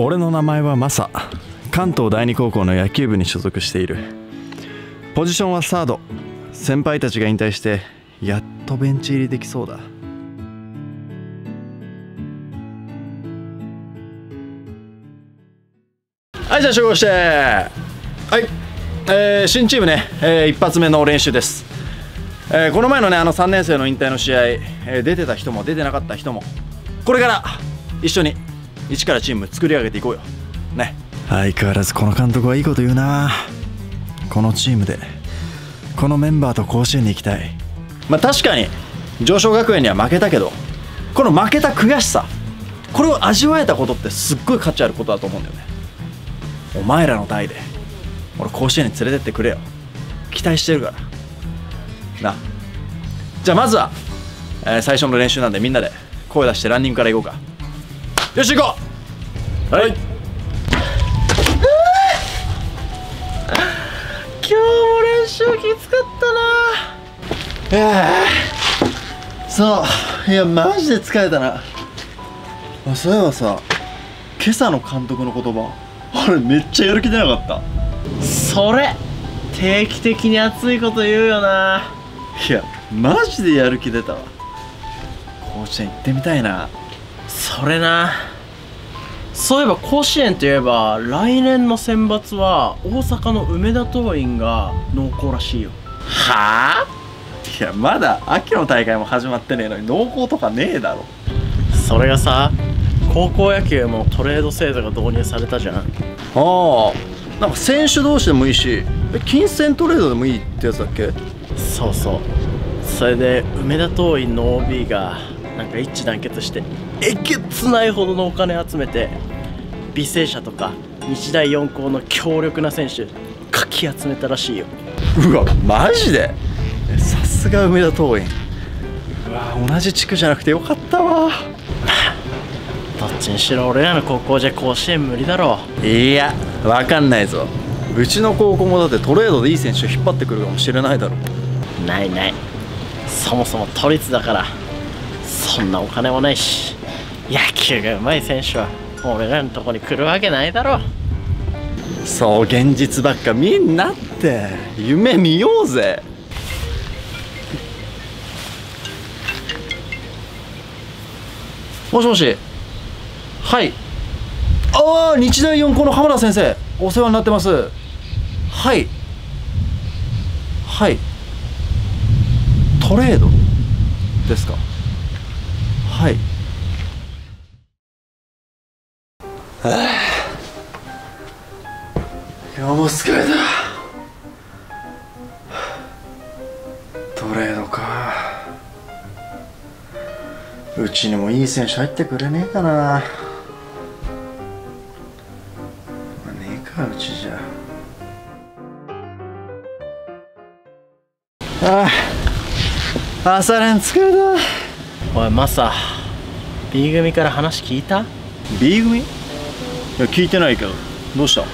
俺の名前はマサ。関東第二高校の野球部に所属している。ポジションはサード。先輩たちが引退してやっとベンチ入りできそうだ。はい、じゃあ集合して。はい、新チームね、一発目の練習です。この前のね、あの3年生の引退の試合、出てた人も出てなかった人も、これから一緒に一からチーム作り上げていこうよね。相変わらずこの監督はいいこと言うな。このチームでこのメンバーと甲子園に行きたい。まあ確かに常翔学園には負けたけど、この負けた悔しさ、これを味わえたことってすっごい価値あることだと思うんだよね。お前らの代で俺甲子園に連れてってくれよ。期待してるからな。じゃあまずは、最初の練習なんで、みんなで声出してランニングから行こうか。よし行こう。はい、今日も練習きつかったな。そういやマジで疲れたな。あ、そういえばさ、今朝の監督の言葉、あれめっちゃやる気出なかった。それ定期的に熱いこと言うよな。いやマジでやる気出たわ。甲子園行ってみたいな。それな。そういえば甲子園といえば、来年の選抜は大阪の梅田桐蔭が濃厚らしいよ。はあ？いやまだ秋の大会も始まってねえのに濃厚とかねえだろ。それがさ、高校野球もトレード制度が導入されたじゃん。ああ、なんか選手同士でもいいし、金銭トレードでもいいってやつだっけ。そうそう、それで梅田桐蔭の OB がなんか一致団結してえげつないほどのお金集めて、履正社とか日大四高の強力な選手かき集めたらしいよ。うわマジで、さすが梅田桐蔭。うわ同じ地区じゃなくてよかったわ。どっちにしろ俺らの高校じゃ甲子園無理だろう。いやわかんないぞ。うちの高校もだってトレードでいい選手引っ張ってくるかもしれないだろ。ないない、そもそも都立だからそんなお金もないし、野球がうまい選手は俺らのとこに来るわけないだろ。そう現実ばっかみんなって、夢見ようぜ。もしもし。はい。ああ、日大四高の浜田先生、お世話になってます。はいはい、トレードですか。はい。いやもう疲れた。トレードか。うちにもいい選手入ってくれねえかな。うちじゃ。ああ、朝練疲れた。おいマサ、 B 組から話聞いた？ B 組？いや聞いてないけど、どうした？う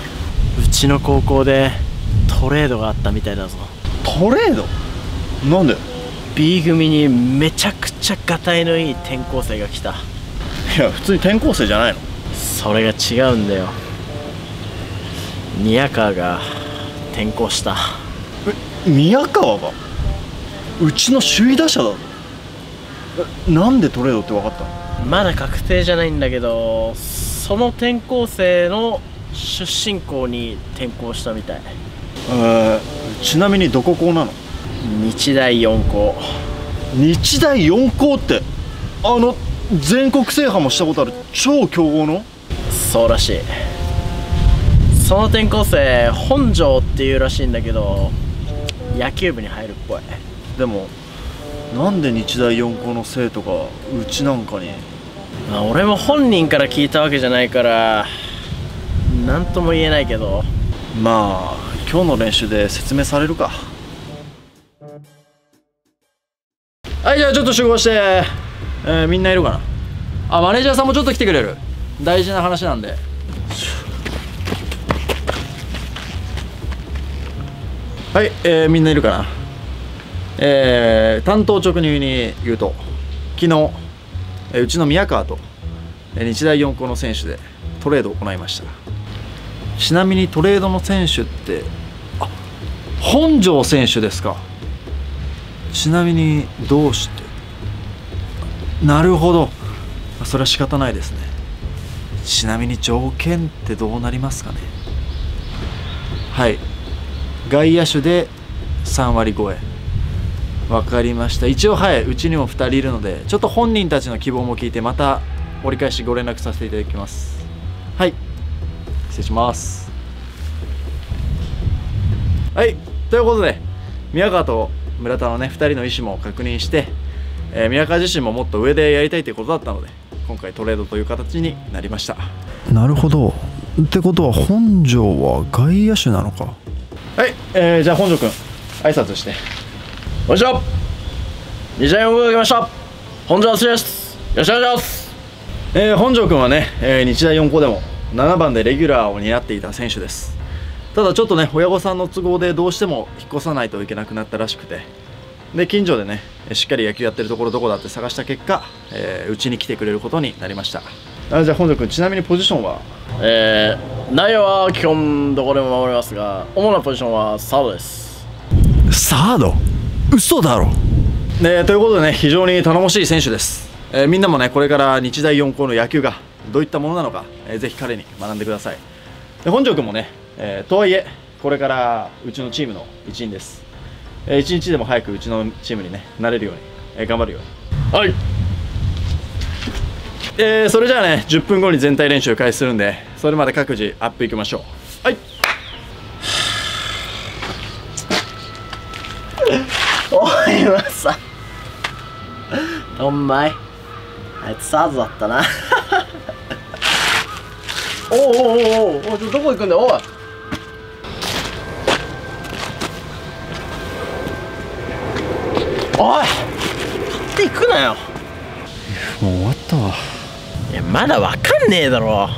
ちの高校でトレードがあったみたいだぞ。トレード？なんで？ B 組にめちゃくちゃガタイのいい転校生が来た。いや普通に転校生じゃないの？それが違うんだよ。宮川が転校した。え、宮川がうちの首位打者だぞ。なんでトレードって分かったの？まだ確定じゃないんだけど、その転校生の出身校に転校したみたい。ちなみにどこ校なの？日大四高。日大四高ってあの全国制覇もしたことある超強豪の？そうらしい。その転校生本庄っていうらしいんだけど、野球部に入るっぽい。でもなんで日大四高の生徒がうちなんかに？まあ俺も本人から聞いたわけじゃないから何とも言えないけど、まあ今日の練習で説明されるか。はい、じゃあちょっと集合して、みんないるかな。あ、マネージャーさんもちょっと来てくれる？大事な話なんで。はい、みんないるかな。担当直入に言うと、昨日、うちの宮川と日大四高の選手でトレードを行いました。ちなみにトレードの選手って、あ、本庄選手ですか。ちなみにどうして、なるほど、それは仕方ないですね。ちなみに条件ってどうなりますかね。はい、外野手で3割超え。分かりました。一応、はい、うちにも2人いるので、ちょっと本人たちの希望も聞いて、また折り返しご連絡させていただきます。はい、失礼します。はい、ということで宮川と村田のね2人の意思も確認して、宮川自身ももっと上でやりたいということだったので、今回トレードという形になりました。なるほど。ってことは本庄は外野手なのか。はい、じゃあ本庄君挨拶して。こんにちは、2試合をかけました、本庄敦です、よろしくお願いします。本庄君はね、日大4校でも7番でレギュラーを担っていた選手です。ただちょっとね、親御さんの都合でどうしても引っ越さないといけなくなったらしくて、で近所でねしっかり野球やってるところどこだって探した結果、うちに来てくれることになりました。じゃあ本庄君、ちなみにポジションは、内容は基本どこでも守れますが、主なポジションはサードです。サード、嘘だろ。ということでね、非常に頼もしい選手です。みんなもねこれから日大4校の野球がどういったものなのか、ぜひ彼に学んでください。で本庄君もね、とはいえこれからうちのチームの一員です。一日でも早くうちのチームにねなれるように、頑張るように。はい、それじゃあね10分後に全体練習開始するんで、それまで各自アップいきましょう。はい。おいまさお前、あいつサードだったな。おおおおおお、どこ行くんだよおい。おい、勝手に行くなよ。もう終わったわ。いや、まだわかんねえだろ。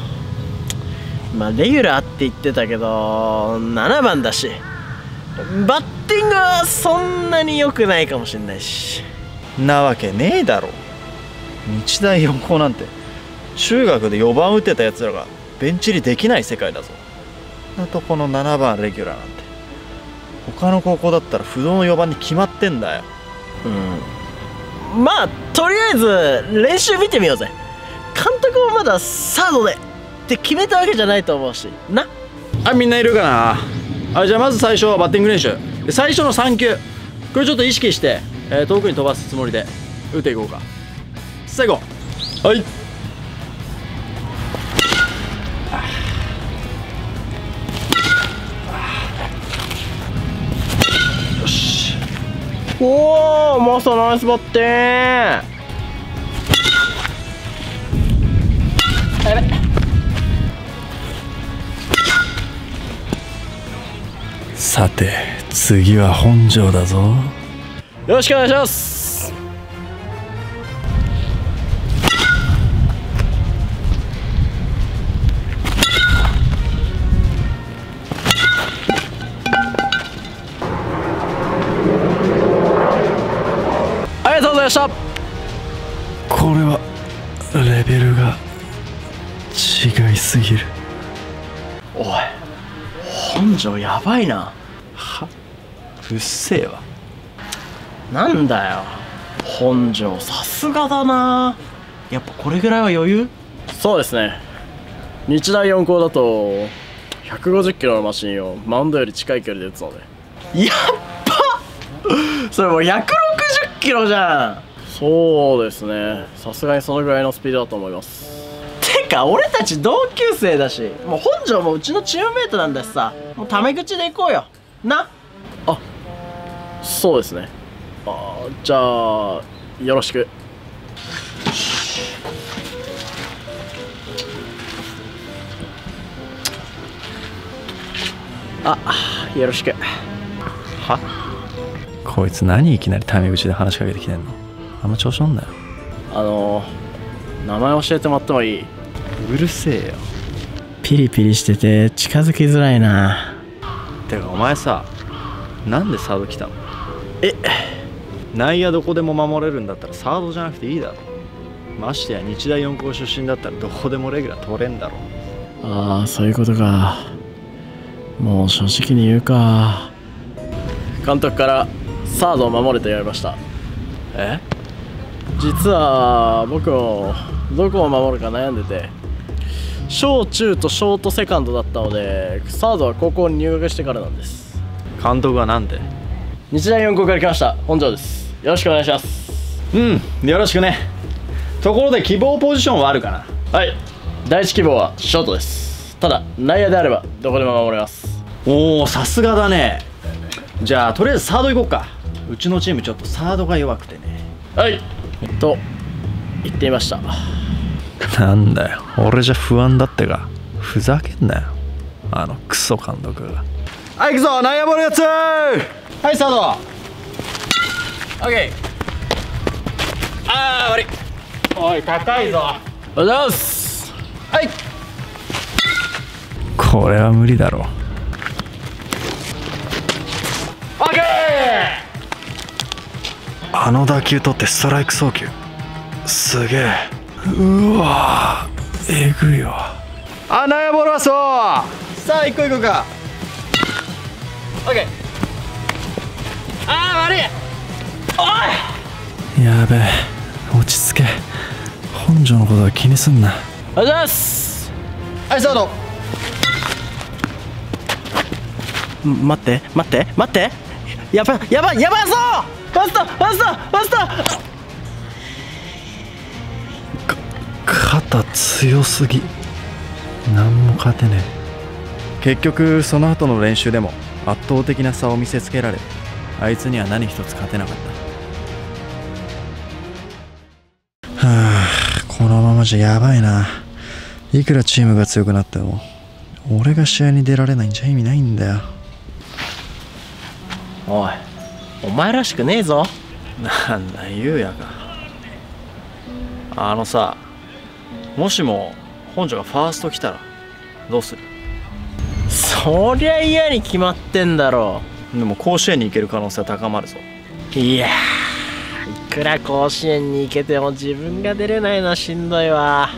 まあレギュラーって言ってたけど7番だし、バッティングはそんなに良くないかもしんないし。なわけねえだろ。日大4校なんて中学で4番打てたやつらがベンチ入りできない世界だぞ。なとこの7番レギュラーなんて、他の高校だったら不動の4番に決まってんだよ。うん、まあとりあえず練習見てみようぜ。監督もまだサードでって決めたわけじゃないと思うしな。あ、みんないるかな。じゃあまず最初はバッティング練習で、最初の3球これちょっと意識して、遠くに飛ばすつもりで打っていこうか。最後、はい、おー、マサナイスバッティング。やべっ、さて次は本庄だぞ、よろしくお願いします。これはレベルが違いすぎる。おい、本庄やばいな。は、うっせえわ。なんだよ本庄、さすがだな。やっぱこれぐらいは余裕。そうですね、日大4校だと150キロのマシンをマウンドより近い距離で打つので。やっばそれもう160キロじゃん。そうですね、さすがにそのぐらいのスピードだと思います。てか俺たち同級生だし、もう本庄もうちのチームメイトなんだしさ、もうタメ口で行こうよな。あ、そうですね。あ、じゃあよろしく。あ、よろしく。は、こいつ何いきなりタメ口で話しかけてきてんの。あんま調子乗んなよ。名前教えてもらってもいい？うるせえよ。ピリピリしてて近づきづらいな。てかお前さ、なんでサード来たの？え、内野どこでも守れるんだったらサードじゃなくていいだろ。ましてや日大4校出身だったらどこでもレギュラー取れんだろ。ああ、そういうことか。もう正直に言うか。監督からサードを守れと言われました。え、実は僕もどこを守るか悩んでて、小中とショートセカンドだったので、サードは高校に入学してからなんです。監督はなんで？日大四高から来ました本庄です。よろしくお願いします。うん、よろしくね。ところで希望ポジションはあるかな？はい、第一希望はショートです。ただ内野であればどこでも守れます。おお、さすがだね。じゃあとりあえずサード行こうか。うちのチームちょっとサードが弱くてね。はいと言っていました。なんだよ、俺じゃ不安だってか。ふざけんなよ、あのクソ監督が。はい、行くぞ、内野ボールやつー。はい、サード。オッケー。ああ、悪い。おい、高いぞ。おはようございます。はい、これは無理だろう。オッケー。あの打球取ってストライク送球、すげえ。うわー、えぐいわ。あ、内野ボールはそう。さあ、一個いこうか。オッケー。あー、悪い。おい、やべえ、落ち着け。本庄のことは気にすんな。おはようございます。はい、サード。待って、やばいそう。ファースト。肩強すぎ。何も勝てねえ。結局その後の練習でも圧倒的な差を見せつけられ、あいつには何一つ勝てなかった。はあ、このままじゃやばいな。いくらチームが強くなっても俺が試合に出られないんじゃ意味ないんだよ。おい、お前らしくねえぞ。なんだ、優也か。あのさ、もしも本庄がファースト来たらどうする？そりゃ嫌に決まってんだろう。でも甲子園に行ける可能性は高まるぞ。いやー、いくら甲子園に行けても自分が出れないのはしんどいわ。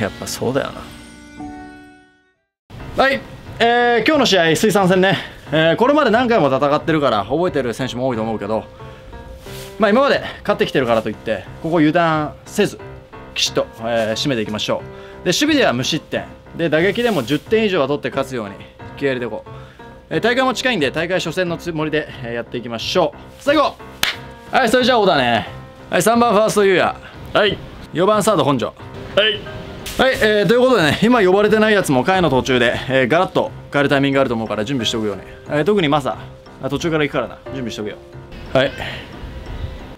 やっぱそうだよな。はい、今日の試合水産戦ね、これまで何回も戦ってるから覚えてる選手も多いと思うけど、まあ今まで勝ってきてるからといってここ油断せずきちっと、締めていきましょう。で、守備では無失点で、打撃でも10点以上は取って勝つように気合入れていこう。大会も近いんで、大会初戦のつもりで、やっていきましょう。最後、はい、それじゃあオーダーね。はい、3番ファースト優也。はい、4番サード本庄。はいはい、ということでね、今呼ばれてないやつも回の途中で、ガラッと変えるタイミングがあると思うから準備しておくよね。特にマサ途中から行くからな、準備しておくよ。はい。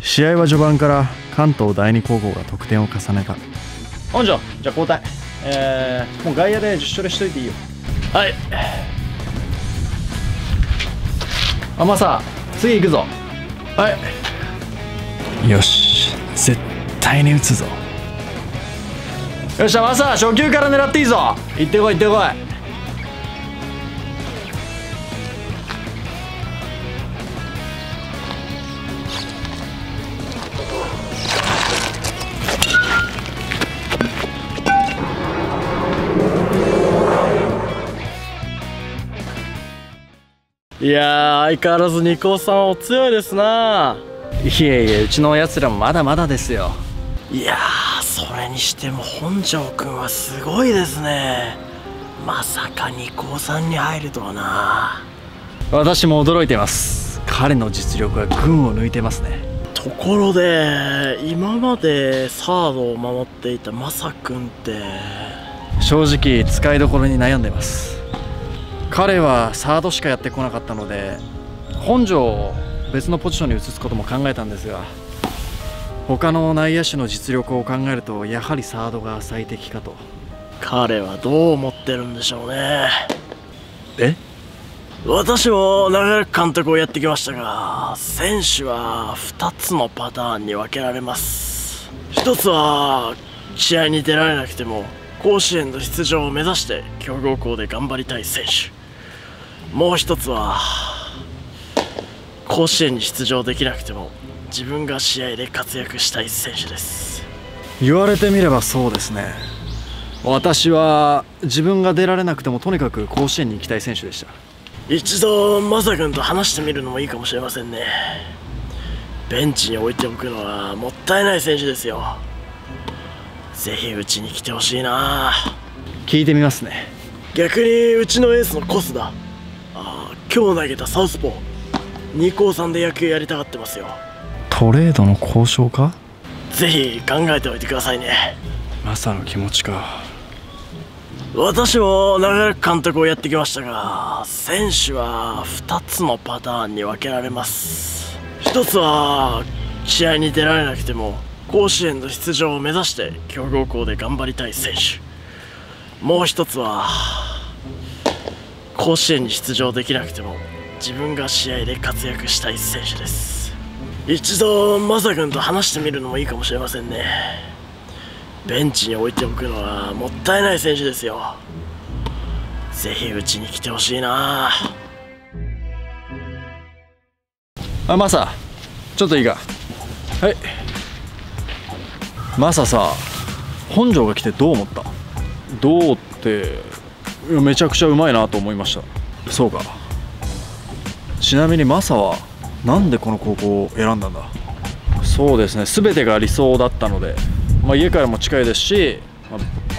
試合は序盤から関東第二高校が得点を重ねた。本庄、じゃあ交代。もう外野で10勝でしといていいよ。はい。あ、まさ、次行くぞ。はい。よし、絶対に打つぞ。よっしゃ、まさ、初球から狙っていいぞ。行ってこい、行ってこい。いやー、相変わらず二高さんお強いですな。いえいえ、うちのやつらもまだまだですよ。いやー、それにしても本庄君はすごいですね。まさか二高さんに入るとはな。私も驚いてます。彼の実力は群を抜いてますね。ところで、今までサードを守っていたまさ君って？正直使いどころに悩んでます。彼はサードしかやってこなかったので、本庄を別のポジションに移すことも考えたんですが、他の内野手の実力を考えるとやはりサードが最適かと。彼はどう思ってるんでしょうね。え？私も長らく監督をやってきましたが、選手は2つのパターンに分けられます。1つは試合に出られなくても甲子園の出場を目指して強豪校で頑張りたい選手。もう一つは甲子園に出場できなくても自分が試合で活躍したい選手です。言われてみればそうですね。私は自分が出られなくてもとにかく甲子園に行きたい選手でした。一度マサ君と話してみるのもいいかもしれませんね。ベンチに置いておくのはもったいない選手ですよ。ぜひうちに来てほしいな。聞いてみますね。逆にうちのエースのコスだ、今日投げたサウスポー2高3で野球やりたがってますよ。トレードの交渉か。ぜひ考えておいてくださいね。マサの気持ちか。私も長らく監督をやってきましたが、選手は2つのパターンに分けられます。1つは試合に出られなくても甲子園の出場を目指して強豪校で頑張りたい選手。もう1つは甲子園に出場できなくても自分が試合で活躍したい選手です。一度マサ君と話してみるのもいいかもしれませんね。ベンチに置いておくのはもったいない選手ですよ。ぜひうちに来てほしいな。あ、マサちょっといいか。はい。マサさ、本庄が来てどう思った？どうって、めちゃくちゃうまいなと思いました。そうか。ちなみにマサはなんでこの高校を選んだんだ？そうですね、全てが理想だったので、家からも近いですし、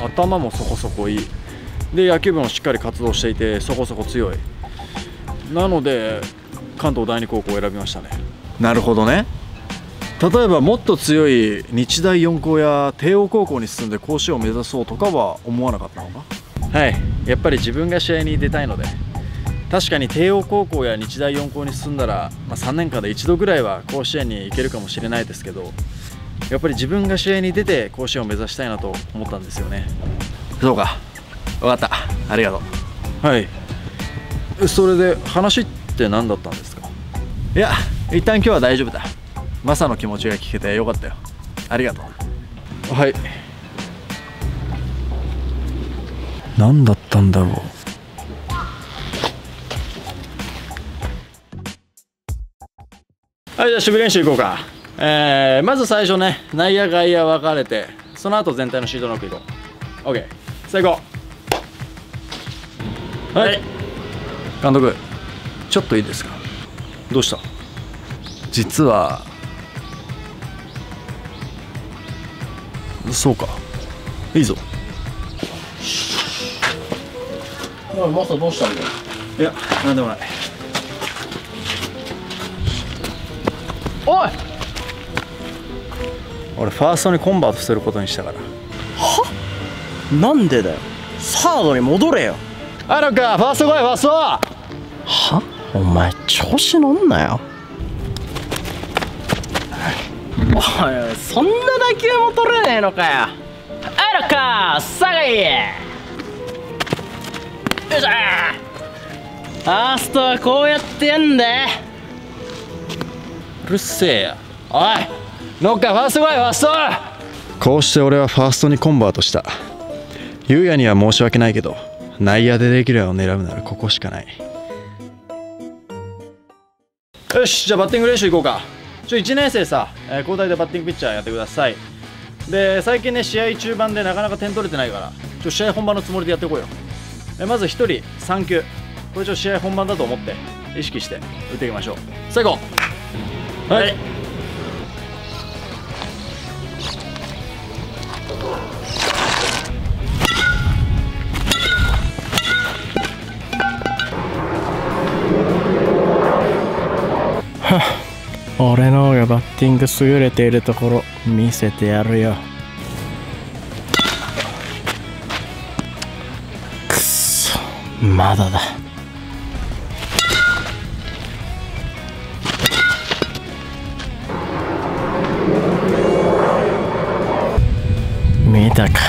頭もそこそこいいで、野球部もしっかり活動していてそこそこ強い。なので関東第二高校を選びましたね。なるほどね。例えばもっと強い日大四高や帝王高校に進んで甲子園を目指そうとかは思わなかったのか。はい、やっぱり自分が試合に出たいので。確かに帝王高校や日大四高に進んだら、3年間で一度ぐらいは甲子園に行けるかもしれないですけど、やっぱり自分が試合に出て甲子園を目指したいなと思ったんですよね。そうか、分かった、ありがとう。はい。それで話って何だったんですか？いや、一旦今日は大丈夫だ。マサの気持ちが聞けてよかったよ。ありがとう。はい。何だったんだろう。はい、じゃあ守備練習行こうか。まず最初ね、内野外野分かれて、その後全体のシートノック行こう。 OK、 最高。はい、監督ちょっといいですか？どうした？実は。そうか、いいぞ。おいマサどうしたんだよ。いや、なんでもない。おい、俺ファーストにコンバートすることにしたから。はっ、なんでだよ。サードに戻れよ。あのか、ファースト来い、ファースト。はっ、お前調子乗んなよ。おいおい、そんな打球も取れねえのかよ。あのか、下がいい。よいしょ。ファーストはこうやってやんだよ。うるせえや。おい、ノッカー、ファースト来い、ファースト。こうして俺はファーストにコンバートした。ゆうやには申し訳ないけど、内野でレギュラーを狙うならここしかない。よし、じゃあバッティング練習行こうか。1年生さ、交代でバッティングピッチャーやってください。で、最近ね、試合中盤でなかなか点取れてないから、試合本番のつもりでやっていこうよ。まず1人3球、これ試合本番だと思って意識して打っていきましょう。最高。はい、はあ、俺の方がバッティング優れているところ見せてやるよ。くっそ、まだだ。見たか、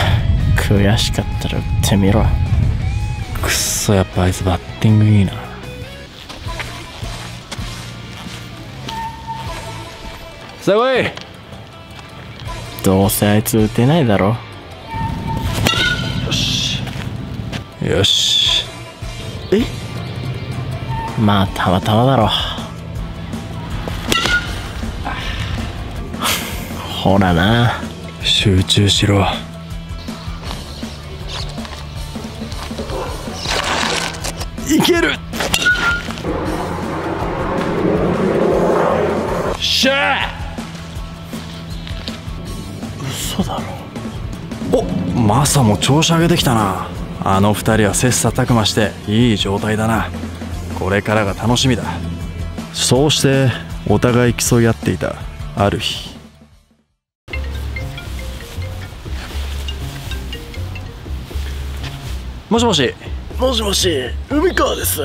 悔しかったら打ってみろ。くっそ、やっぱあいつバッティングいいな。さあ来い。どうせあいつ打てないだろ。よしよし。え、まあたまたまだろ。ほらな、集中しろ。いける。しゃー、嘘だろ。お、マサも調子上げてきたな。あの二人は切磋琢磨していい状態だな。これからが楽しみだ。そうしてお互い競い合っていたある日、もしもしもしもし、海川です。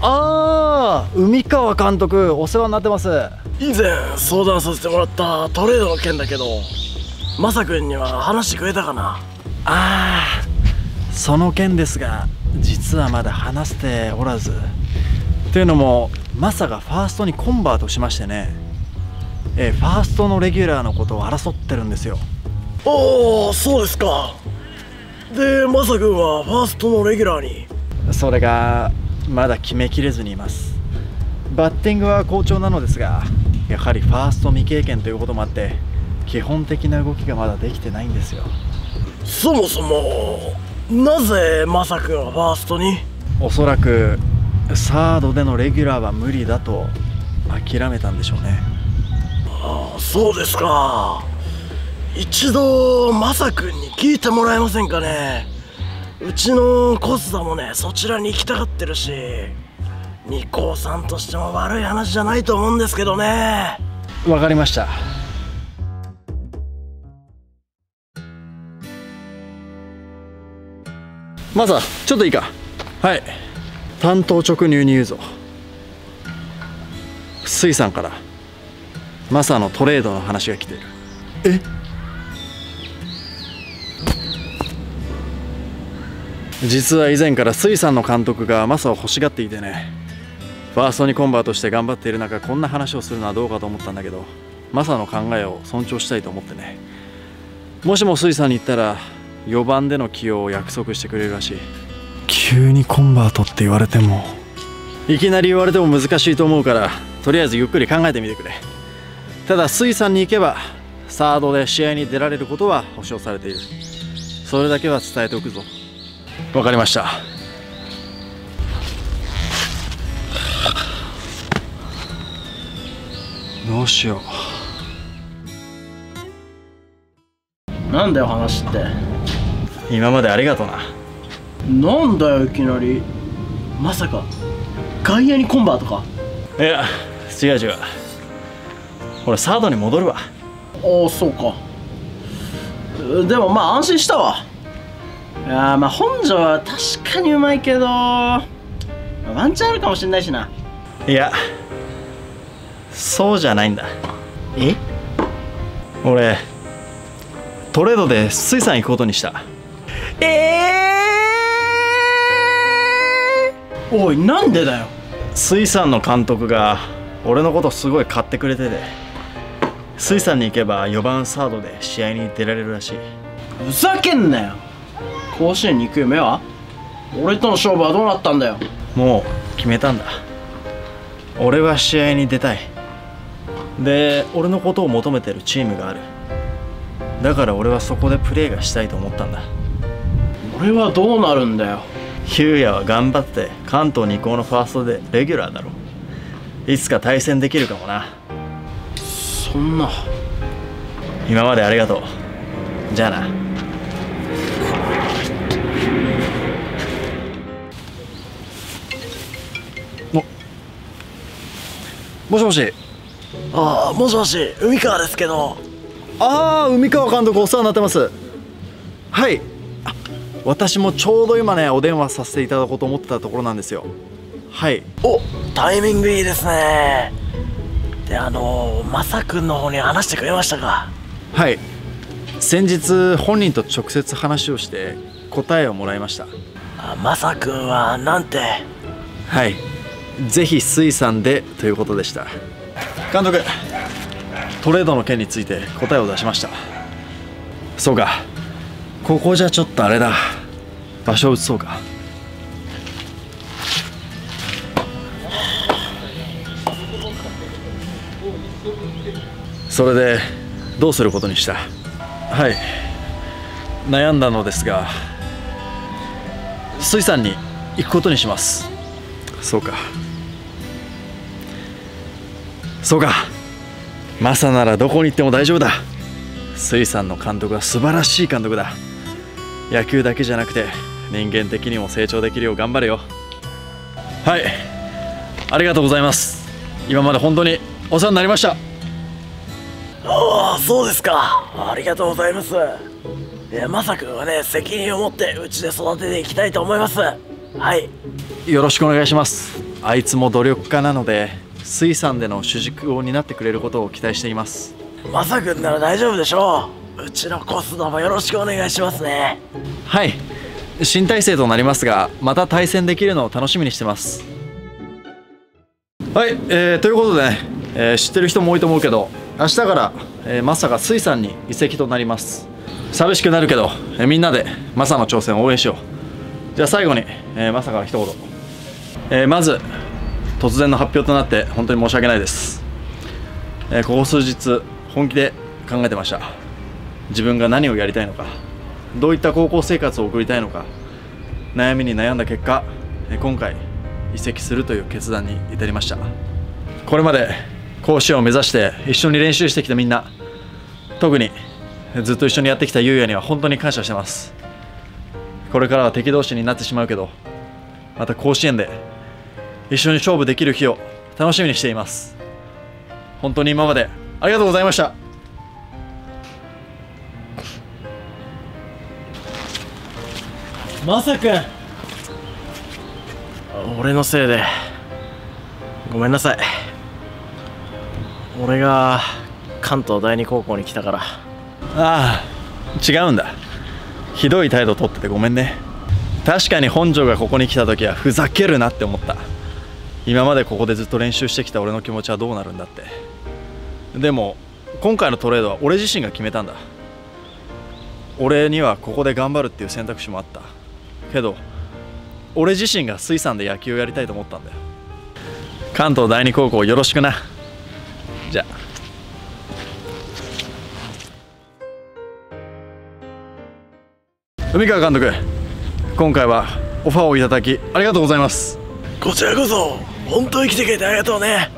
ああ、海川監督、お世話になってます。以前相談させてもらったトレードの件だけど、マサ君には話してくれたかな。ああ、その件ですが実はまだ話しておらず、というのもマサがファーストにコンバートしましてね、ファーストのレギュラーのことを争ってるんですよ。おお、そうですか。でマサ君はファーストのレギュラーに。それがまだ決めきれずにいます。バッティングは好調なのですが、やはりファースト未経験ということもあって、基本的な動きがまだできてないんですよ。そもそもなぜマサ君はファーストに？おそらくサードでのレギュラーは無理だと諦めたんでしょうね。ああ、そうですか。一度マサ君に聞いてもらえませんかね。うちのコスダもね、そちらに行きたがってるし、二高さんとしても悪い話じゃないと思うんですけどね。わかりました。マサ、ちょっといいか。はい、単刀直入に言うぞ。水さんからマサのトレードの話が来ている。え？実は以前から水さんの監督がマサを欲しがっていてね、ファーストにコンバートして頑張っている中、こんな話をするのはどうかと思ったんだけど、マサの考えを尊重したいと思ってね。もしも水さんに言ったら4番での起用を約束してくれるらしい。急にコンバートって言われても、いきなり言われても難しいと思うから、とりあえずゆっくり考えてみてくれ。ただ水さんに行けばサードで試合に出られることは保証されている。それだけは伝えておくぞ。わかりました。どうしよう。なんだよ話って。今までありがとな。なんだよいきなり。まさか外野にコンバートか。いや違う違う、俺サードに戻るわ。ああ、そうか。でもまあ安心したわ。いや、まあ本庄は確かにうまいけど、ワンチャンあるかもしれないしな。いや、そうじゃないんだ。え？俺トレードで水産行くことにした。おい、なんでだよ。水産の監督が俺のことすごい買ってくれてて、水産に行けば4番サードで試合に出られるらしい。ふざけんなよ。甲子園に行く夢は？俺との勝負はどうなったんだよ。もう決めたんだ。俺は試合に出たい。で俺のことを求めてるチームがある。だから俺はそこでプレーがしたいと思ったんだ。俺はどうなるんだよ。ヒューヤは頑張って関東2校のファーストでレギュラーだろ。いつか対戦できるかもな。そんな。今までありがとう。じゃあな。もしもし。ああ、もしもし、海川ですけど。ああ、海川監督、お世話になってます。はい、私もちょうど今ね、お電話させていただこうと思ってたところなんですよ。はい。お、タイミングいいですね。でマサ君の方に話してくれましたか？はい、先日本人と直接話をして答えをもらいました。マサ君はなんて？はい、ぜひ水産でということでした。監督、トレードの件について答えを出しました。そうか、ここじゃちょっとあれだ。場所を移そうか。それでどうすることにした？はい、悩んだのですが、水産に行くことにします。そうか、マサならどこに行っても大丈夫だ。スイさんの監督は素晴らしい監督だ。野球だけじゃなくて人間的にも成長できるよう頑張れよ。はい、ありがとうございます。今まで本当にお世話になりました。ああ、そうですか。ありがとうございます。マサ君はね、責任を持ってうちで育てていきたいと思います。はい、よろしくお願いします。あいつも努力家なので水産での主軸を担ってくれることを期待しています。マサ君なら大丈夫でしょう。うちのコスダもよろしくお願いしますね。はい、新体制となりますが、また対戦できるのを楽しみにしてます。はい、ということでね、知ってる人も多いと思うけど、明日から、マサが水産に移籍となります。寂しくなるけど、みんなでマサの挑戦を応援しよう。じゃあ最後に、マサから一言。まず突然の発表となって本当に申し訳ないです。ここ数日本気で考えてました。自分が何をやりたいのか、どういった高校生活を送りたいのか、悩みに悩んだ結果、今回移籍するという決断に至りました。これまで甲子園を目指して一緒に練習してきたみんな、特にずっと一緒にやってきたゆうやには本当に感謝してます。これからは敵同士になってしまうけど、また甲子園で一緒に勝負できる日を楽しみにしています。本当に今までありがとうございました。マサ君、俺のせいでごめんなさい。俺が関東第二高校に来たから。ああ、違うんだ。ひどい態度取っててごめんね。確かに本庄がここに来た時はふざけるなって思った。今までここでずっと練習してきた俺の気持ちはどうなるんだって。でも今回のトレードは俺自身が決めたんだ。俺にはここで頑張るっていう選択肢もあったけど、俺自身が水産で野球をやりたいと思ったんだよ。関東第二高校よろしくな。じゃあ。海川監督、今回はオファーをいただきありがとうございます。こちらこそ本当に来てくれてありがとうね。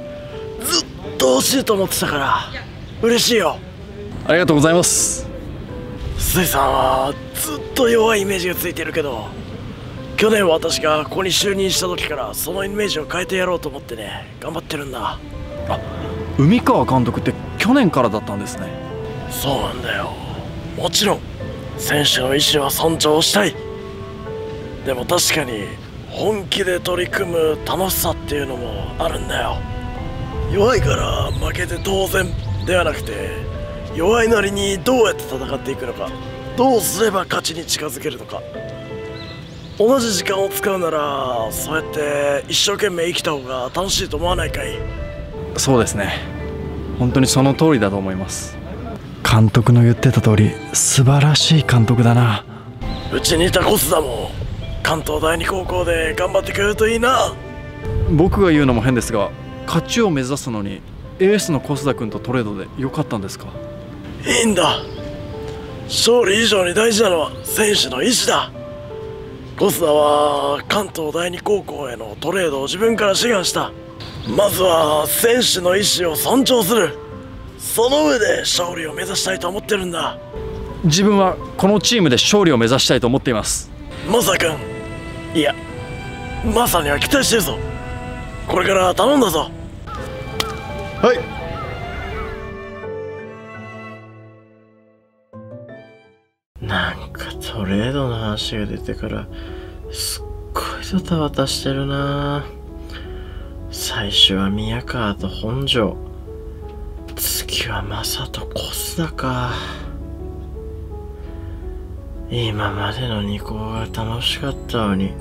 ずっと欲しいと思ってたから嬉しいよ。ありがとうございます。水さんはずっと弱いイメージがついてるけど、去年私がここに就任した時からそのイメージを変えてやろうと思ってね、頑張ってるんだ。あ、海川監督って去年からだったんですね。そうなんだよ。もちろん選手の意思は尊重したい。でも確かに本気で取り組む楽しさっていうのもあるんだよ。弱いから負けて当然ではなくて、弱いなりにどうやって戦っていくのか、どうすれば勝ちに近づけるのか。同じ時間を使うならそうやって一生懸命生きた方が楽しいと思わないかい？そうですね、本当にその通りだと思います。監督の言ってた通り、素晴らしい監督だな。うちにいたコスダも関東第二高校で頑張ってくれるといいな。僕が言うのも変ですが、勝ちを目指すのにエースのコスダ君とトレードで良かったんですか？いいんだ。勝利以上に大事なのは選手の意思だ。コスダは関東第二高校へのトレードを自分から志願した。まずは選手の意思を尊重する、その上で勝利を目指したいと思ってるんだ。自分はこのチームで勝利を目指したいと思っています。マサ君、いや、マサには期待してるぞ。これから頼んだぞ。はい。なんかトレードの話が出てからすっごいドタバタしてるな。最初は宮川と本庄、次はマサとコスダか。今までの2校が楽しかったのに、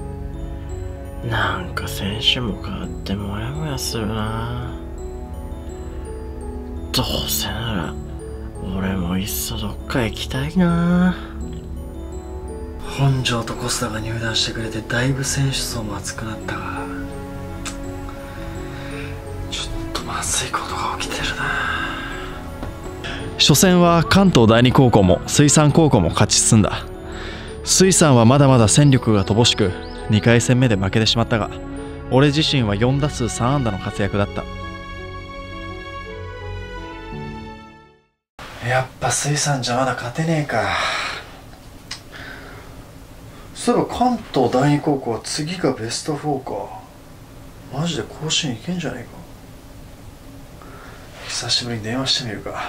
なんか選手も変わってモヤモヤするな。どうせなら俺もいっそどっか行きたいな。本庄とコスダが入団してくれてだいぶ選手層も厚くなったが、ちょっとまずいことが起きてるな。初戦は関東第二高校も水産高校も勝ち進んだ。水産はまだまだ戦力が乏しく2回戦目で負けてしまったが、俺自身は4打数3安打の活躍だった。やっぱ水産じゃまだ勝てねえか。そういえば関東第二高校は次がベスト4か。マジで甲子園行けんじゃねえか。久しぶりに電話してみるか。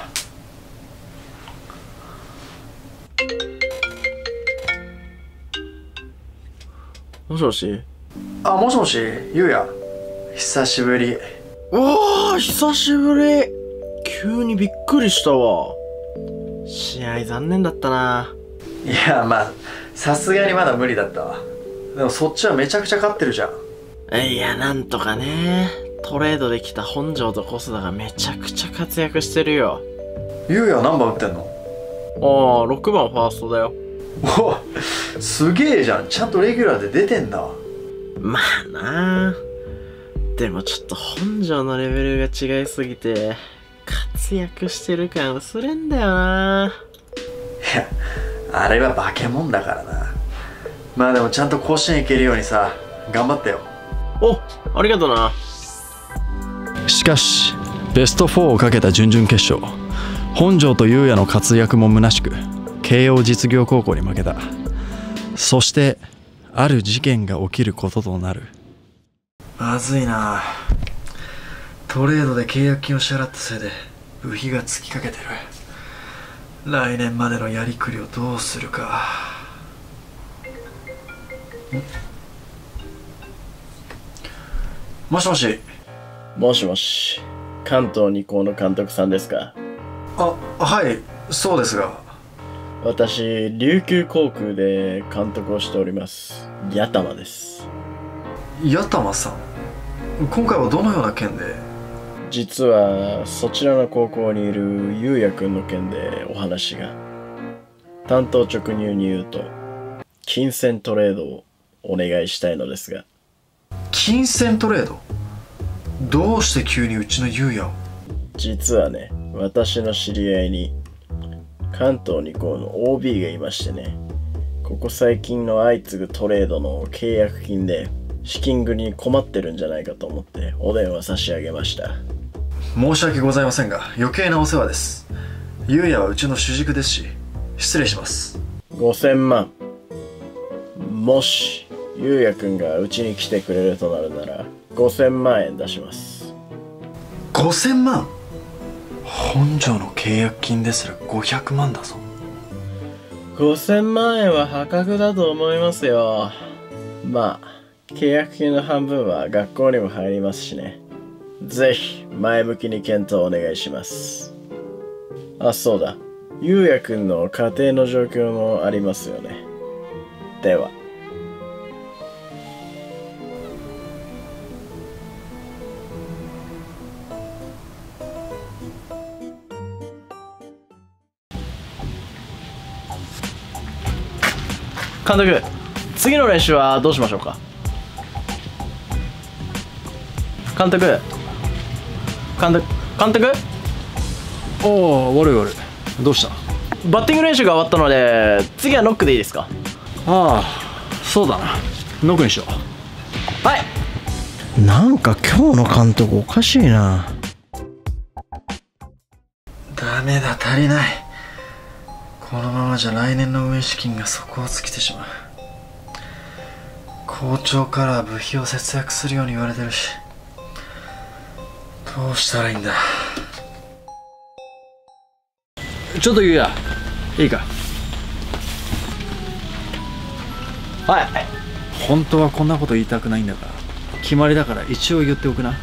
もしもし。あ、もしもし、ゆうや。久しぶり。おお、久しぶり。急にびっくりしたわ。試合残念だったな。いや、まあさすがにまだ無理だったわ。でもそっちはめちゃくちゃ勝ってるじゃん。いや、なんとかね。トレードできた本庄と小須田がめちゃくちゃ活躍してるよ。ゆうやは何番打ってんの？ああ、6番ファーストだよ。お、すげえじゃん。ちゃんとレギュラーで出てんだ。まあなあ、でもちょっと本庄のレベルが違いすぎて活躍してる感薄れんだよな。いや、あれは化け物だからな。まあでもちゃんと甲子園行けるようにさ、頑張ってよ。お、ありがとな。しかしベスト4をかけた準々決勝、本庄と優也の活躍も虚しく慶応実業高校に負けた。そしてある事件が起きることとなる。まずいな。トレードで契約金を支払ったせいで部費がつきかけてる。来年までのやりくりをどうするか。もしもし。もしもし、関東二高の監督さんですか？あ、はい、そうですが。私、琉球航空で監督をしております八玉です。八玉さん、今回はどのような件で？実はそちらの高校にいる優也くんの件でお話が。単刀直入に言うと、金銭トレードをお願いしたいのですが。金銭トレード？どうして急にうちの優也を？実はね、私の知り合いに関東2校の OB がいましてね、ここ最近の相次ぐトレードの契約金で資金繰りに困ってるんじゃないかと思ってお電話差し上げました。申し訳ございませんが余計なお世話です。優也はうちの主軸ですし、失礼します。5000万、もし優也くんがうちに来てくれるとなるなら5000万円出します。5000万？本庄の契約金ですら500万だぞ。5000万円は破格だと思いますよ。まあ契約金の半分は学校にも入りますしね。ぜひ前向きに検討お願いします。あ、そうだ、優也くんの家庭の状況もありますよね。では。監督、次の練習はどうしましょうか？監督、監督。ああ、悪い。どうした？バッティング練習が終わったので次はノックでいいですか？ああ、そうだな、ノックにしよう。はい。なんか今日の監督おかしいな。ダメだ、足りない。このままじゃ来年の運営資金が底を尽きてしまう。校長から部費を節約するように言われてるし、どうしたらいいんだ。ちょっとゆうや、いいか？はい。本当はこんなこと言いたくないんだが、決まりだから一応言っておくな。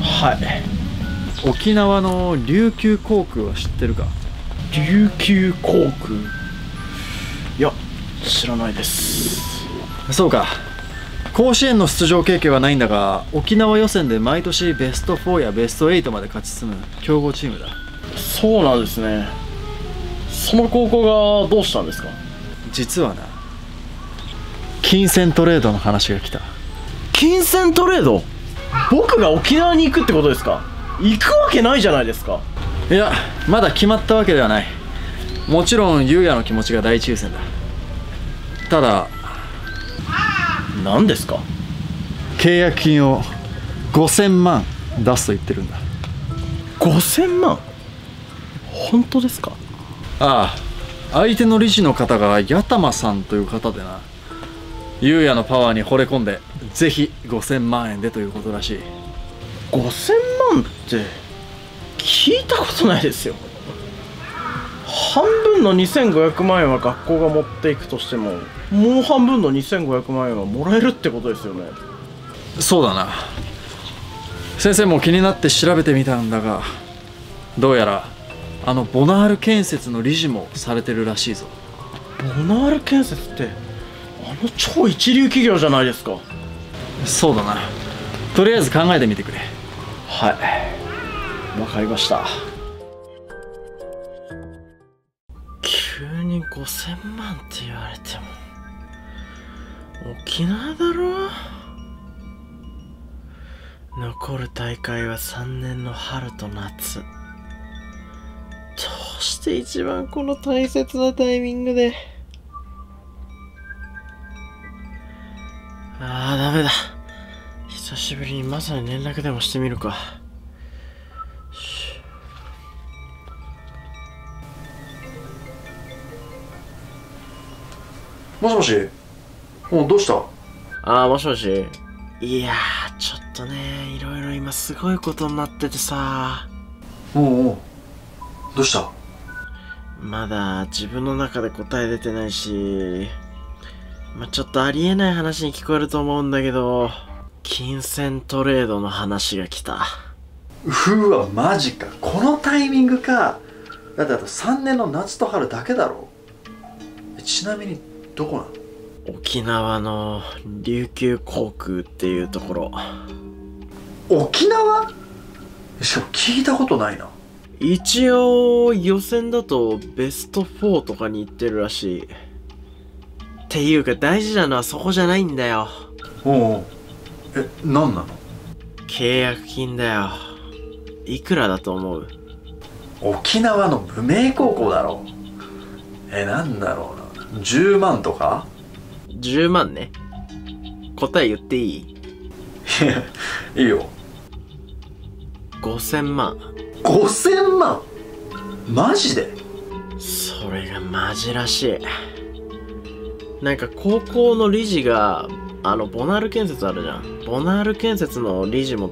はい。沖縄の琉球航空は知ってるか？琉球航空？いや、知らないです。そうか。甲子園の出場経験はないんだが、沖縄予選で毎年ベスト4やベスト8まで勝ち進む強豪チームだ。そうなんですね。その高校がどうしたんですか？実はな、金銭トレードの話が来た。金銭トレード？僕が沖縄に行くってことですか？行くわけないじゃないですか。いや、まだ決まったわけではない。もちろん優也の気持ちが第一優先だ。ただ。何ですか？契約金を5000万出すと言ってるんだ。5000万？本当ですか？ああ、相手の理事の方が八玉さんという方でな、優也のパワーに惚れ込んでぜひ5000万円でということらしい。5000万って聞いたことないですよ。半分の2500万円は学校が持っていくとしても、もう半分の2500万円はもらえるってことですよね。そうだな。先生も気になって調べてみたんだが、どうやらあのボナール建設の理事もされてるらしいぞ。ボナール建設ってあの超一流企業じゃないですか。そうだな。とりあえず考えてみてくれ。はい、わかりました。急に5000万って言われても沖縄だろ。残る大会は3年の春と夏。どうして一番この大切なタイミングで。ああ、ダメだ。久しぶりにマサに連絡でもしてみるか。もしもし。どうした？ああ、もしもし。いやー、ちょっとね、いろいろ今すごいことになっててさ。おう、どうした？まだ自分の中で答え出てないし、ちょっとありえない話に聞こえると思うんだけど、金銭トレードの話が来た。うわ、マジか。このタイミングか。だってあと3年の夏と春だけだろ。ちなみにどこなの？沖縄の琉球航空っていうところ。沖縄？しかも聞いたことないな。一応予選だとベスト4とかに行ってるらしい。っていうか大事なのはそこじゃないんだよ。おう。何なの？契約金だよ。いくらだと思う？沖縄の無名高校だろ。なんだろうな。10万とか？10万ね。答え言っていい？いいよ。5000万。5000万？マジで？それがマジらしい。なんか高校の理事が、ボナール建設あるじゃん。ボナール建設の理事も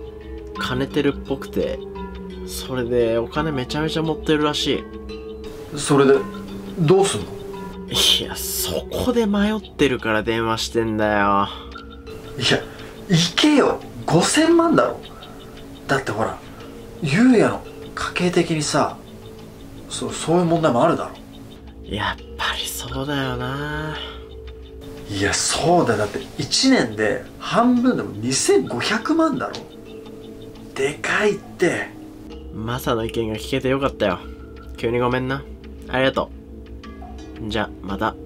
兼ねてるっぽくて、それでお金めちゃめちゃ持ってるらしい。それでどうすんの？いや、そこで迷ってるから電話してんだよ。いや、行けよ。5000万だろ。だってほら、優也の家計的にさ、そういう問題もあるだろ。やっぱりそうだよな。いや、そうだ。だって1年で半分でも2500万だろ。でかいって。マサの意見が聞けてよかったよ。急にごめんな。ありがとう。じゃ、また。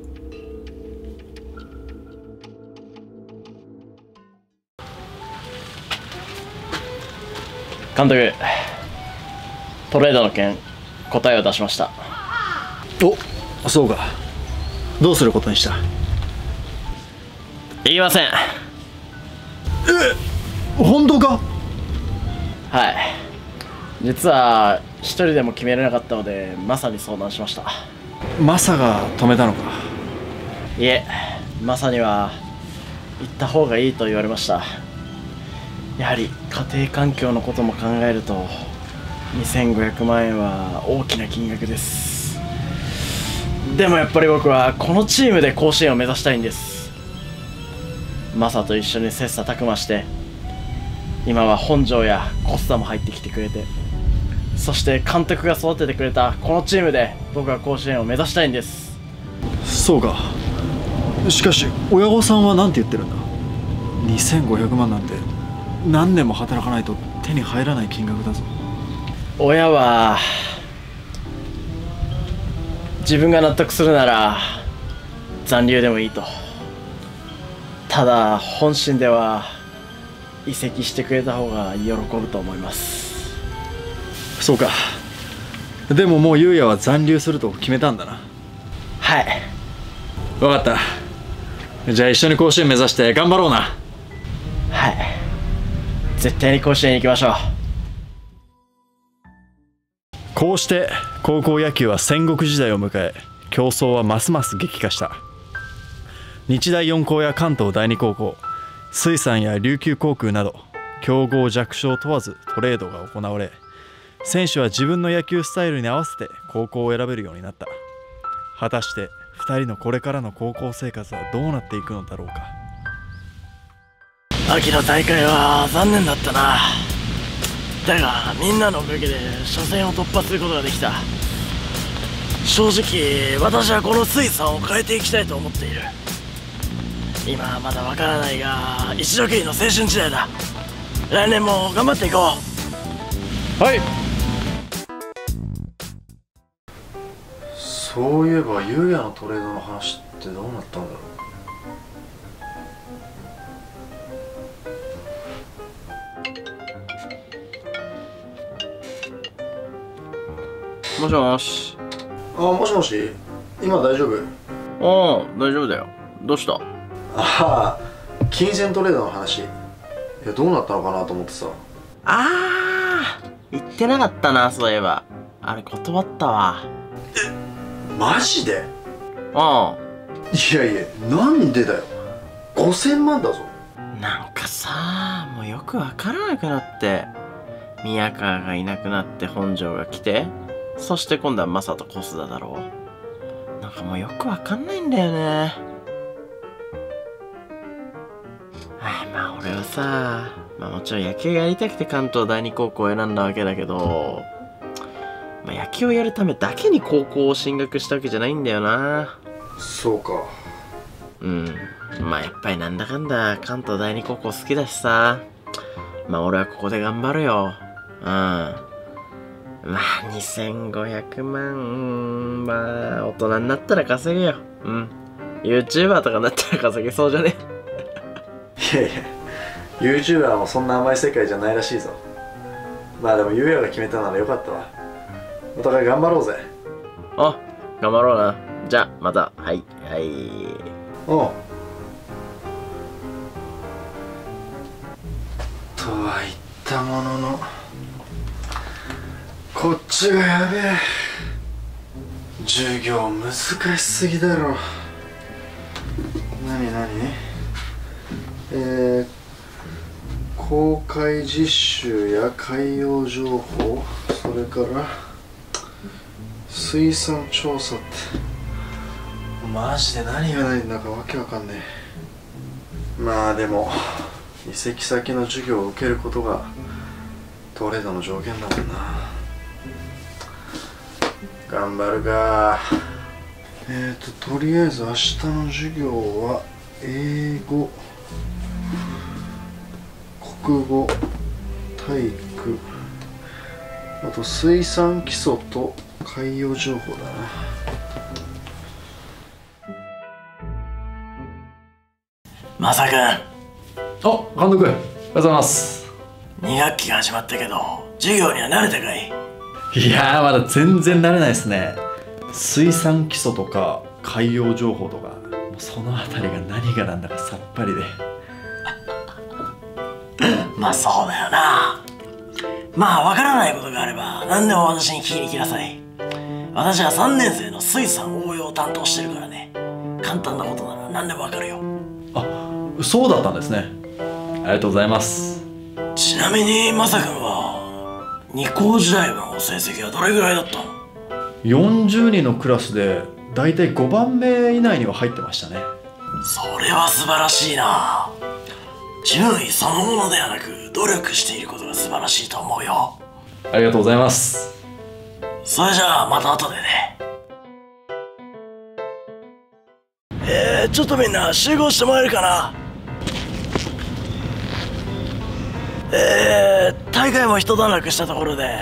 監督、トレードの件答えを出しました。お、そうか。どうすることにした？言いません。本当か？はい、実は一人でも決めれなかったのでマサに相談しました。マサが止めたのか？いえ、マサには行った方がいいと言われました。やはり家庭環境のことも考えると2500万円は大きな金額です。でもやっぱり僕はこのチームで甲子園を目指したいんです。マサと一緒に切磋琢磨して、今は本庄やコスタも入ってきてくれて、そして監督が育ててくれたこのチームで僕は甲子園を目指したいんです。そうか。しかし親御さんは何て言ってるんだ？2500万なんて何年も働かないと手に入らない金額だぞ。親は自分が納得するなら残留でもいいと。ただ本心では移籍してくれた方が喜ぶと思います。そうか。でももう優也は残留すると決めたんだな。はい、分かった。じゃあ一緒に甲子園目指して頑張ろうな。はい。絶対に甲子園に行きましょう。こうして高校野球は戦国時代を迎え、競争はますます激化した。日大四高や関東第二高校、水産や琉球航空など強豪弱小問わずトレードが行われ、選手は自分の野球スタイルに合わせて高校を選べるようになった。果たして2人のこれからの高校生活はどうなっていくのだろうか。秋の大会は残念だったな。だがみんなのおかげで初戦を突破することができた。正直私はこの水産を変えていきたいと思っている。今はまだわからないが一度きりの青春時代だ。来年も頑張っていこう。はい。そういえばゆうやのトレードの話ってどうなったんだろう。もしもし。ああ、もしもし。今大丈夫？ああ、大丈夫だよ。どうした？ああ、金銭トレードの話。いや、どうなったのかなと思ってさ。ああ、言ってなかったな、そういえば。あれ断ったわ。え、マジで？ああ。いやいや、なんでだよ。5000万だぞ。なんかさ、もうよくわからなくなって。宮川がいなくなって本庄が来て。そして今度はマサとコスダだろう。なんかもうよくわかんないんだよね。はい、まあ俺はさ、まあもちろん野球やりたくて関東第二高校を選んだわけだけど、まあ野球をやるためだけに高校を進学したわけじゃないんだよな。そうか。うん。まあやっぱりなんだかんだ関東第二高校好きだしさ、まあ俺はここで頑張るよ。うん。まあ、2500万は、大人になったら稼ぐよ。うん。YouTuber とかになったら稼げそうじゃね？いやいや、YouTuber もそんな甘い世界じゃないらしいぞ。まあでも、ゆうやが決めたならよかったわ。お互い頑張ろうぜ。あ、頑張ろうな。じゃあ、また。はい、はい。おう。とは言ったものの、こっちがやべえ。授業難しすぎだろ。なになに、公開実習や海洋情報、それから水産調査って、マジで何がないんだかわけわかんねえ。まあでも移籍先の授業を受けることがトレードの条件だもんな。頑張るか。とりあえず明日の授業は英語、国語、体育、あと水産基礎と海洋情報だな。マサ君。あ、監督、おはようございます。2学期が始まったけど授業には慣れたかい？いやー、まだ全然慣れないですね。水産基礎とか海洋情報とか、もうその辺りが何がなんだかさっぱりでまあそうだよな。まあわからないことがあれば何でも私に聞きに来なさい。私は3年生の水産応用を担当してるからね。簡単なことなら何でもわかるよ。あ、そうだったんですね。ありがとうございます。ちなみにマサ君は二高時代の成績はどれぐらいだったの？40人のクラスでだいたい5番目以内には入ってましたね。それは素晴らしいな。順位そのものではなく努力していることが素晴らしいと思うよ。ありがとうございます。それじゃあまた後でね。ちょっとみんな集合してもらえるかな。大会も一段落したところで、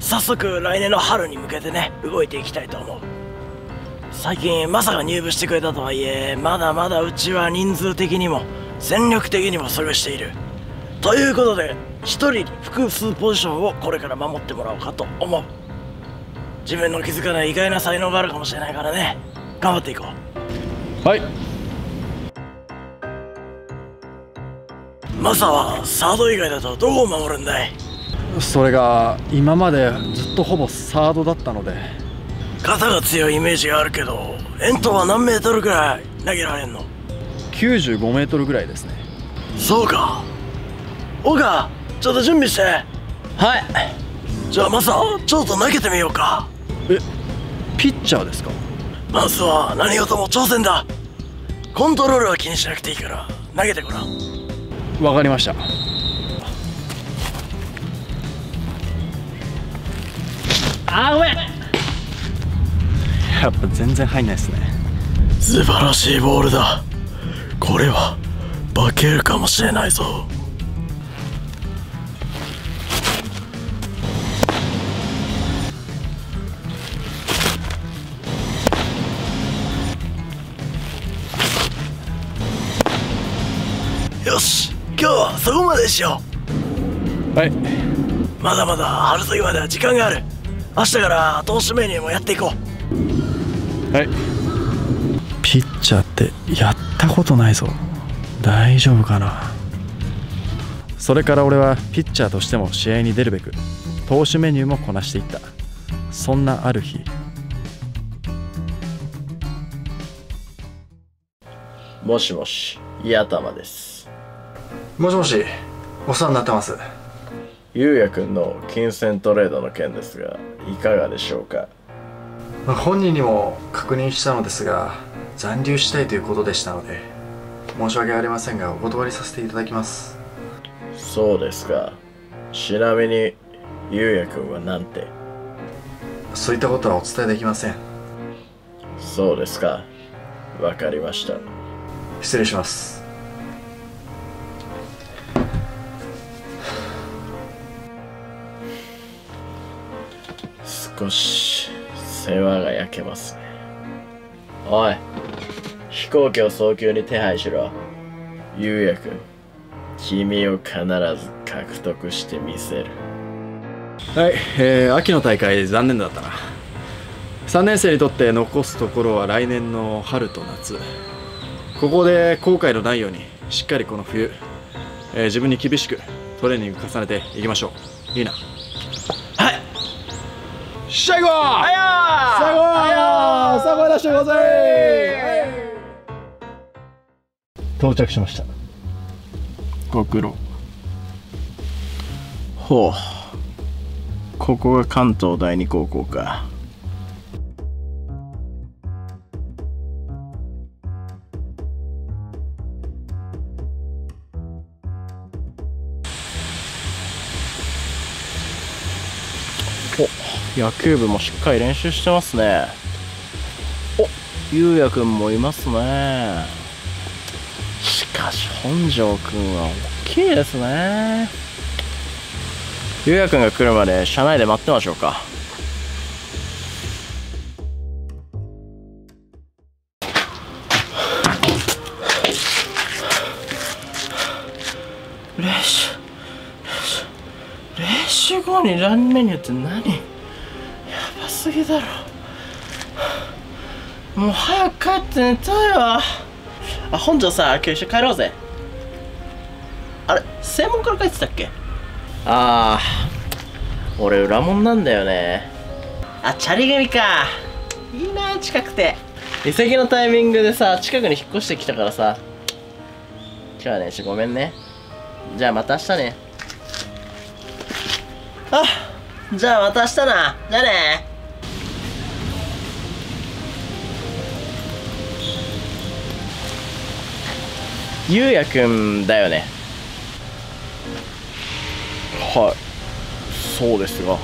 早速来年の春に向けてね、動いていきたいと思う。最近マサが入部してくれたとはいえ、まだまだうちは人数的にも戦力的にもそれをしているということで、一人に複数ポジションをこれから守ってもらおうかと思う。自分の気づかない意外な才能があるかもしれないからね、頑張っていこう。はい。マサはサード以外だとどこを守るんだい？それが今までずっとほぼサードだったので。肩が強いイメージがあるけど、遠投は何メートルぐらい投げられんの？95メートルぐらいですね。そうか。岡、ちょっと準備して。はい。じゃあマサ、ちょっと投げてみようか。え、ピッチャーですか？マサは何事も挑戦だ。コントロールは気にしなくていいから投げてごらん。わかりました。あ、ごめん。やっぱ全然入んないですね。素晴らしいボールだ。これは化けるかもしれないぞ。よし、今日はそこまでしよう。はい。まだまだ春先までは時間がある。明日から投手メニューもやっていこう。はい。ピッチャーってやったことないぞ。大丈夫かな。それから俺はピッチャーとしても試合に出るべく投手メニューもこなしていった。そんなある日、もしもし、矢玉です。もしもし、お世話になってます。ゆうやくんの金銭トレードの件ですが、いかがでしょうか？本人にも確認したのですが、残留したいということでしたので、申し訳ありませんがお断りさせていただきます。そうですか。ちなみにゆうやくんはなんて？そういったことはお伝えできません。そうですか。わかりました。失礼します。少し世話が焼けますね。おい、飛行機を早急に手配しろ。ゆうやくん、君を必ず獲得してみせる。はい、秋の大会残念だったな。3年生にとって残すところは来年の春と夏。ここで後悔のないように、しっかりこの冬、自分に厳しくトレーニング重ねていきましょう。いいな。シャイゴー、はやー、シャイゴー、シャイゴー、出してください。到着しました。ご苦労。ほう、ここが関東第二高校か。野球部もしっかり練習してますね。お、ゆうやくんもいますね。しかし本庄くんは大きいですね。ゆうやくんが来るまで車内で待ってましょうか。練習後にランメニューって何？すぎだろ。もう早く帰って寝たいわ。あ、本庄さん、今日一緒帰ろうぜ。あれ、正門から帰ってたっけ？ああ、俺裏門なんだよね。あ、チャリ組か。いいな、近くて。移籍のタイミングでさ、近くに引っ越してきたからさ。今日はね、ごめんね。じゃあまた明日ね。あ、じゃあまた明日な。じゃあね。ゆうやくんだよね？はい、そうですが、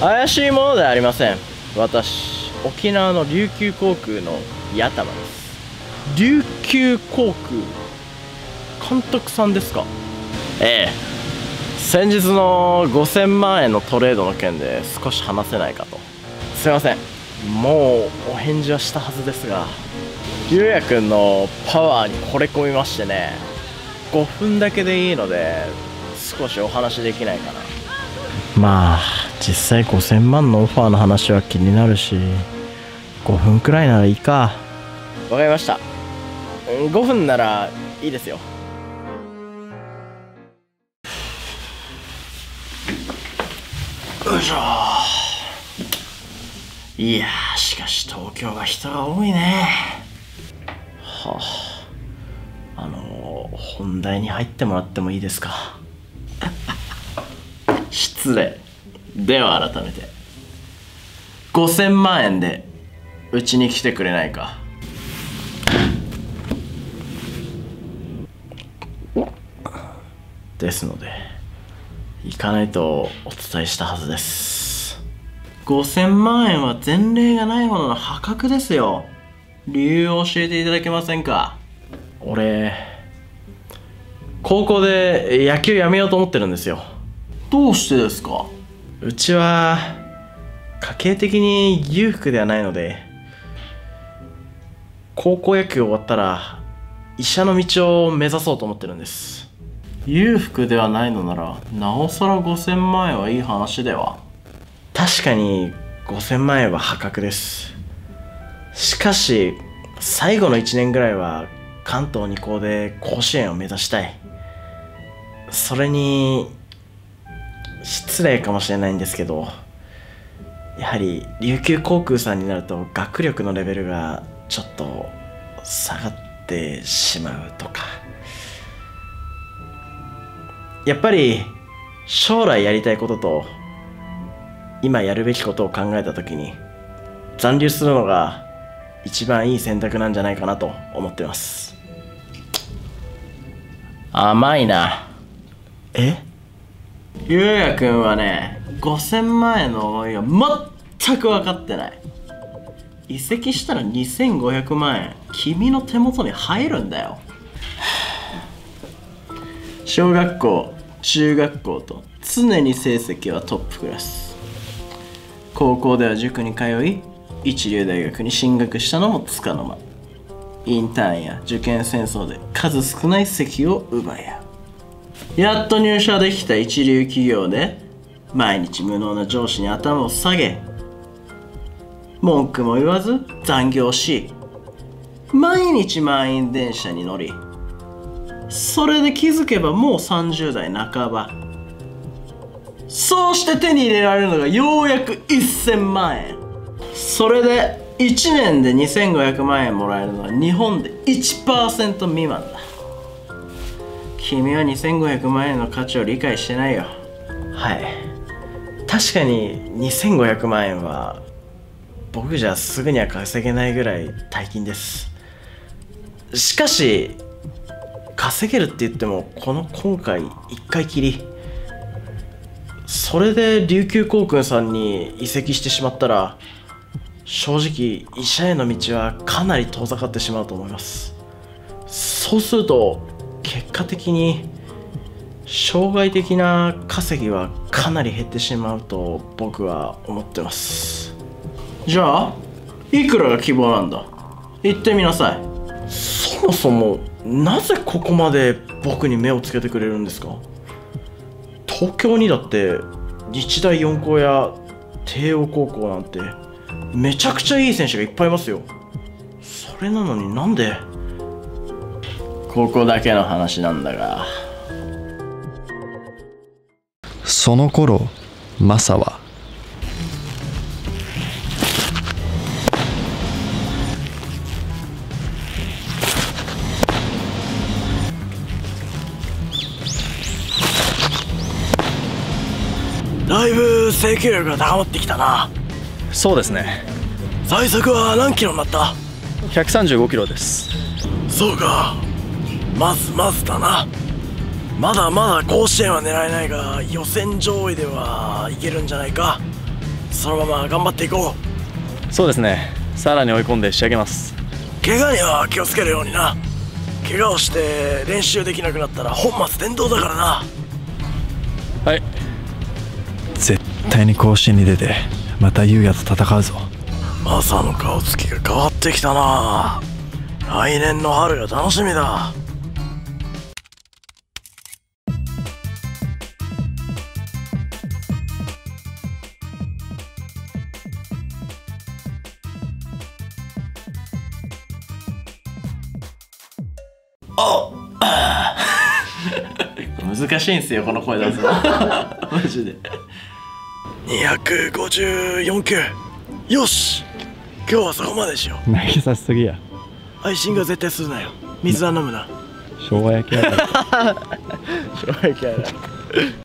怪しいものではありません。私、沖縄の琉球航空の矢玉です。琉球航空、監督さんですか？ええ、先日の5000万円のトレードの件で少し話せないかと。すいません、もうお返事はしたはずですが、ゆうやくんのパワーに惚れ込みましてね。5分だけでいいので少しお話できないかな。まあ実際5000万のオファーの話は気になるし、5分くらいならいいか。わかりました。5分ならいいですよ。よいしょ。いやー、しかし東京は人が多いね。はあ、本題に入ってもらってもいいですか？失礼。では改めて5000万円でうちに来てくれないか？ですので行かないとお伝えしたはずです。5000万円は前例がないほどの破格ですよ。理由を教えていただけませんか？俺高校で野球やめようと思ってるんですよ。どうしてですか？うちは家計的に裕福ではないので、高校野球終わったら医者の道を目指そうと思ってるんです。裕福ではないのならなおさら5000万円はいい話では。確かに5000万円は破格です。しかし最後の1年ぐらいは関東2校で甲子園を目指したい。それに失礼かもしれないんですけど、やはり琉球航空さんになると学力のレベルがちょっと下がってしまうとか、やっぱり将来やりたいことと今やるべきことを考えた時に残留するのが一番いい選択なんじゃないかなと思ってます。甘いな。え？ゆうやくんはね、5000万円の思いが全く分かってない。移籍したら2500万円君の手元に入るんだよ。小学校、中学校と常に成績はトップクラス。高校では塾に通い、一流大学に進学したのもつかの間。インターンや受験戦争で数少ない席を奪い合う。やっと入社できた一流企業で毎日無能な上司に頭を下げ、文句も言わず残業し、毎日満員電車に乗り、それで気づけばもう30代半ば。そうして手に入れられるのがようやく1000万円。それで1年で2500万円もらえるのは日本で 1% 未満だ。君は2500万円の価値を理解してないよ。はい、確かに2500万円は僕じゃすぐには稼げないぐらい大金です。しかし稼げるって言っても今回1回きり。それで琉球航空さんに移籍してしまったら、正直医者への道はかなり遠ざかってしまうと思います。そうすると結果的に障害的な稼ぎはかなり減ってしまうと僕は思ってます。じゃあいくらが希望なんだ？言ってみなさい。そもそもなぜここまで僕に目をつけてくれるんですか？東京にだって日大四高や帝王高校なんてめちゃくちゃいい選手がいっぱいいますよ。それなのになんで？ここだけの話なんだが。その頃マサはだいぶ制球力が高まってきたな。そうですね。最速は何キロになった？135キロです。そうか、まずまずだな。まだまだ甲子園は狙えないが予選上位ではいけるんじゃないか。そのまま頑張っていこう。そうですね。さらに追い込んで仕上げます。怪我には気をつけるようにな。怪我をして練習できなくなったら本末転倒だからな。はい、絶対に甲子園に出てまた優也と戦うぞ。マサの顔つきが変わってきたな。来年の春が楽しみだ。あ難しいんですよこの声出すのマジで。254球。よし、今日はそこまでしよう。投げさせすぎや。配信が絶対するなよ。水は飲むな。生姜焼きやだ。生姜焼きやだ。